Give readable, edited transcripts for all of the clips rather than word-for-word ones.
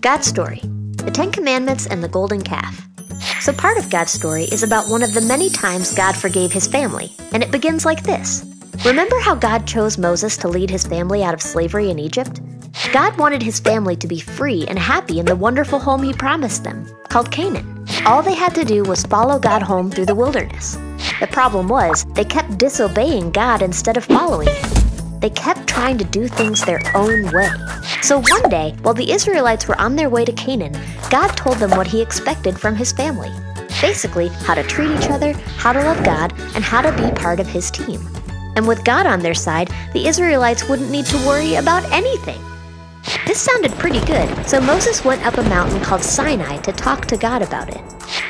God's story, the Ten Commandments and the Golden Calf. So part of God's story is about one of the many times God forgave his family, and it begins like this. Remember how God chose Moses to lead his family out of slavery in Egypt? God wanted his family to be free and happy in the wonderful home he promised them, called Canaan. All they had to do was follow God home through the wilderness. The problem was, they kept disobeying God instead of following him. They kept trying to do things their own way. So one day, while the Israelites were on their way to Canaan, God told them what he expected from his family. Basically, how to treat each other, how to love God, and how to be part of his team. And with God on their side, the Israelites wouldn't need to worry about anything. This sounded pretty good, so Moses went up a mountain called Sinai to talk to God about it.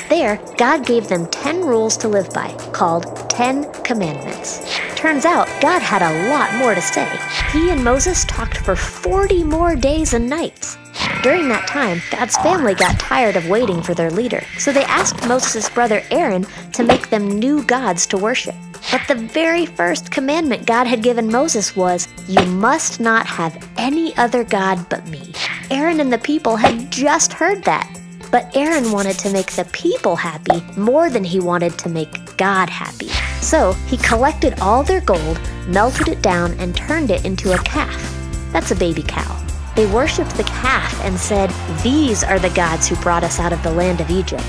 There, God gave them 10 rules to live by, called 10 Commandments. Turns out, God had a lot more to say. He and Moses talked for 40 more days and nights. During that time, God's family got tired of waiting for their leader, so they asked Moses' brother Aaron to make them new gods to worship. But the very first commandment God had given Moses was, "You must not have any other god but me." Aaron and the people had just heard that. But Aaron wanted to make the people happy more than he wanted to make God happy. So he collected all their gold, melted it down, and turned it into a calf. That's a baby cow. They worshipped the calf and said, "These are the gods who brought us out of the land of Egypt."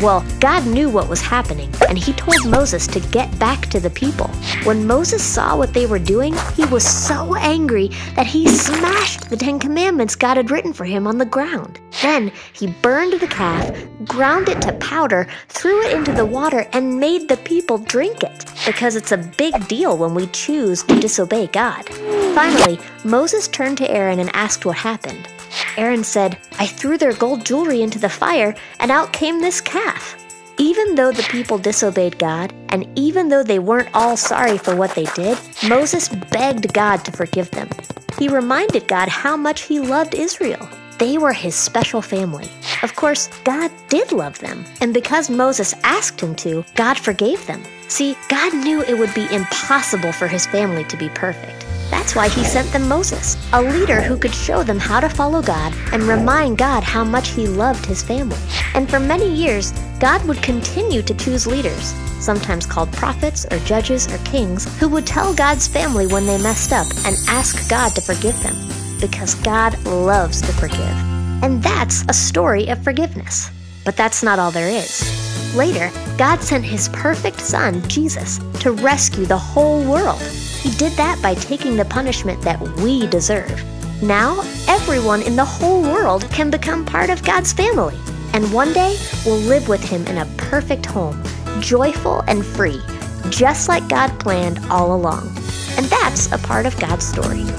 Well, God knew what was happening, and he told Moses to get back to the people. When Moses saw what they were doing, he was so angry that he smashed the 10 commandments God had written for him on the ground. Then he burned the calf, ground it to powder, threw it into the water, and made the people drink it, because it's a big deal when we choose to disobey God. Finally, Moses turned to Aaron and asked what happened. Aaron said, "I threw their gold jewelry into the fire, and out came this calf." Even though the people disobeyed God, and even though they weren't all sorry for what they did, Moses begged God to forgive them. He reminded God how much he loved Israel. They were his special family. Of course, God did love them, and because Moses asked him to, God forgave them. See, God knew it would be impossible for his family to be perfect. That's why he sent them Moses, a leader who could show them how to follow God and remind God how much he loved his family. And for many years, God would continue to choose leaders, sometimes called prophets or judges or kings, who would tell God's family when they messed up and ask God to forgive them. Because God loves to forgive. And that's a story of forgiveness. But that's not all there is. Later, God sent his perfect son, Jesus, to rescue the whole world. He did that by taking the punishment that we deserve. Now, everyone in the whole world can become part of God's family. And one day, we'll live with him in a perfect home, joyful and free, just like God planned all along. And that's a part of God's story.